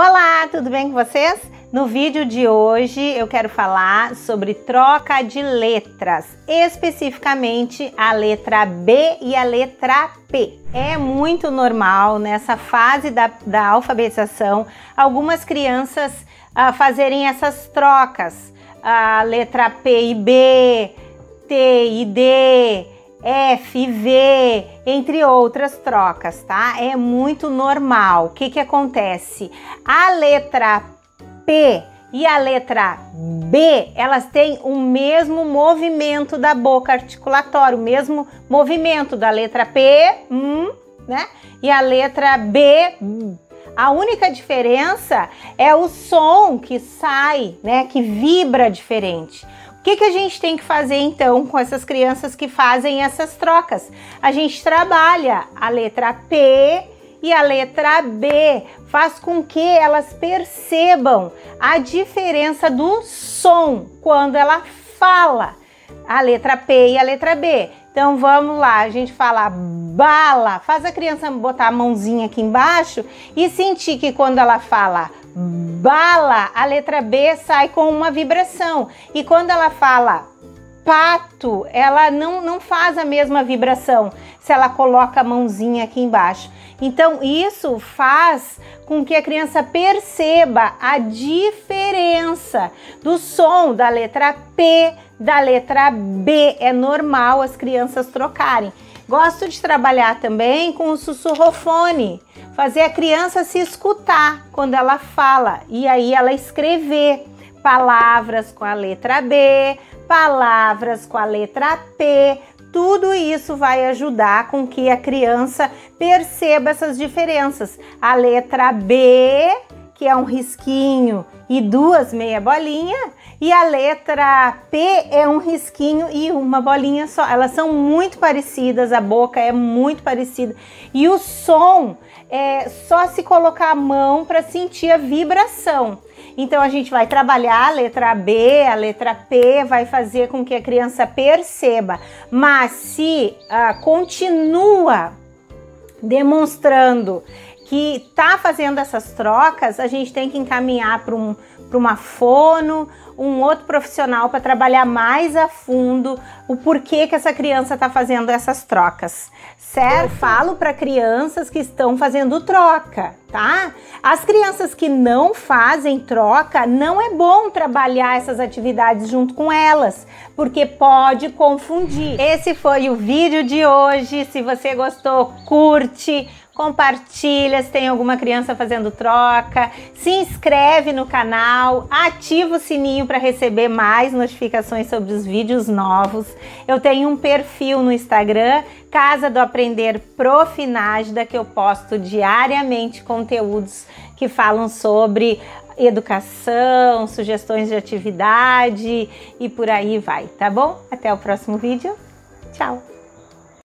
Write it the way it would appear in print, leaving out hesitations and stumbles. Olá, tudo bem com vocês? No vídeo de hoje eu quero falar sobre troca de letras, especificamente a letra B e a letra P. É muito normal nessa fase da alfabetização algumas crianças fazerem essas trocas, a letra P e B, T e D, F, V, entre outras trocas, tá? É muito normal. O que que acontece? A letra P e a letra B, elas têm o mesmo movimento da boca articulatória, o mesmo movimento da letra P, né? E a letra B, A única diferença é o som que sai, né? Que vibra diferente. O que a gente tem que fazer então com essas crianças que fazem essas trocas? A gente trabalha a letra P e a letra B, faz com que elas percebam a diferença do som quando ela fala a letra P e a letra B. Então vamos lá, a gente fala bala, faz a criança botar a mãozinha aqui embaixo e sentir que quando ela fala bala, a letra B sai com uma vibração. E quando ela fala pato, ela não faz a mesma vibração se ela coloca a mãozinha aqui embaixo. Então isso faz com que a criança perceba a diferença do som da letra P, da letra B. É normal as crianças trocarem. Gosto de trabalhar também com o sussurrofone, fazer a criança se escutar quando ela fala e aí ela escrever palavras com a letra B, palavras com a letra P. Tudo isso vai ajudar com que a criança perceba essas diferenças. A letra B, que é um risquinho e duas meia bolinha, e a letra P é um risquinho e uma bolinha só. Elas são muito parecidas, a boca é muito parecida. E o som é só se colocar a mão para sentir a vibração. Então a gente vai trabalhar a letra B, a letra P, vai fazer com que a criança perceba. Mas se continua demonstrando que tá fazendo essas trocas, a gente tem que encaminhar para uma fono, um outro profissional para trabalhar mais a fundo o porquê que essa criança tá fazendo essas trocas, certo? Eu falo para crianças que estão fazendo troca, tá? As crianças que não fazem troca, não é bom trabalhar essas atividades junto com elas, porque pode confundir. Esse foi o vídeo de hoje. Se você gostou, curte, compartilha se tem alguma criança fazendo troca, se inscreve no canal, ativa o sininho para receber mais notificações sobre os vídeos novos. Eu tenho um perfil no Instagram, Casa do Aprender Prof. Nájida, que eu posto diariamente conteúdos que falam sobre educação, sugestões de atividade e por aí vai, tá bom? Até o próximo vídeo, tchau!